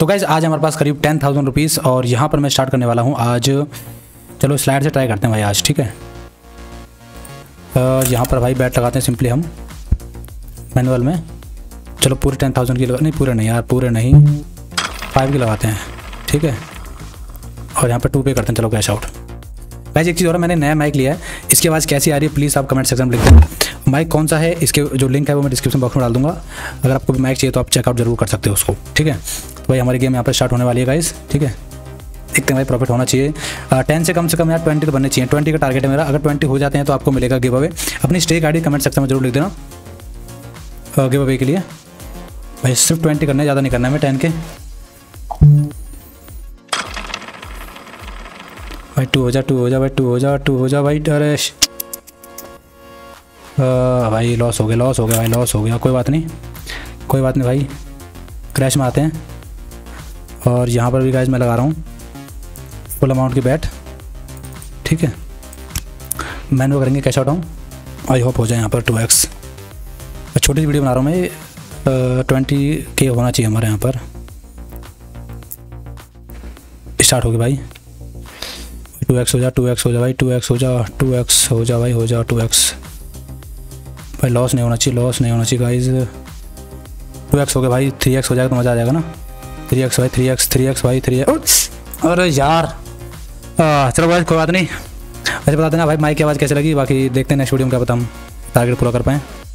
तो गाइज आज हमारे पास करीब 10,000 रुपीज़ और यहाँ पर मैं स्टार्ट करने वाला हूँ आज। चलो स्लाइड से ट्राई करते हैं भाई आज, ठीक है। यहाँ पर भाई बैट लगाते हैं सिंपली हम मैनुअल में। चलो पूरे 10,000 की नहीं, पूरे नहीं यार, पूरे नहीं, 5 की लगाते हैं, ठीक है। और यहाँ पर 2 पे करते हैं। चलो कैश आउट। गाइज एक चीज़ और, मैंने नया माइक लिया है, इसके आवाज़ कैसी आ रही है प्लीज़ आप कमेंट सेक्शन में लिख दें। माइक कौन सा है, इसके जो लिंक है वो मैं डिस्क्रिप्शन बॉक्स में डाल दूँगा। अगर आपको भी माइक चाहिए तो आप चेकआउट जरूर कर सकते हो उसको, ठीक है। तो भाई हमारी गेम यहाँ पर स्टार्ट होने वाली है गाइज, ठीक है। देखते हैं भाई प्रॉफिट होना चाहिए। 10 से कम यार 20 तो बनने चाहिए, 20 का टारगेट है मेरा। अगर 20 हो जाते हैं तो आपको मिलेगा गिव अवे। अपनी स्टेक आईडी कमेंट सेक्शन में जरूर लिख देना गिव अवे के लिए। भाई सिर्फ 20 करना है, ज़्यादा नहीं करना है। मैं 10 के भाई 2 हो जा भाई। अरे भाई लॉस हो गया। कोई बात नहीं भाई, क्रैश में आते हैं। और यहाँ पर भी गाइज मैं लगा रहा हूँ फुल अमाउंट की बैट, ठीक है। मैन वो करेंगे कैश आउट हम। आई होप हो जाए यहाँ पर 2x। छोटी सी वीडियो बना रहा हूँ मैं, 20k होना चाहिए हमारे यहाँ पर। स्टार्ट होगी भाई। 2x हो जा भाई। भाई लॉस नहीं होना चाहिए गाइज। 2x हो गया भाई, 3x हो जाएगा तो मज़ा आ जाएगा ना। 3x भाई। अरे यार चलो भाई कोई बात नहीं। अच्छा बता देना भाई माइक की आवाज़ कैसे लगी। बाकी देखते हैं नेक्स्ट वीडियो में क्या पता हम टारगेट पूरा कर पाएँ।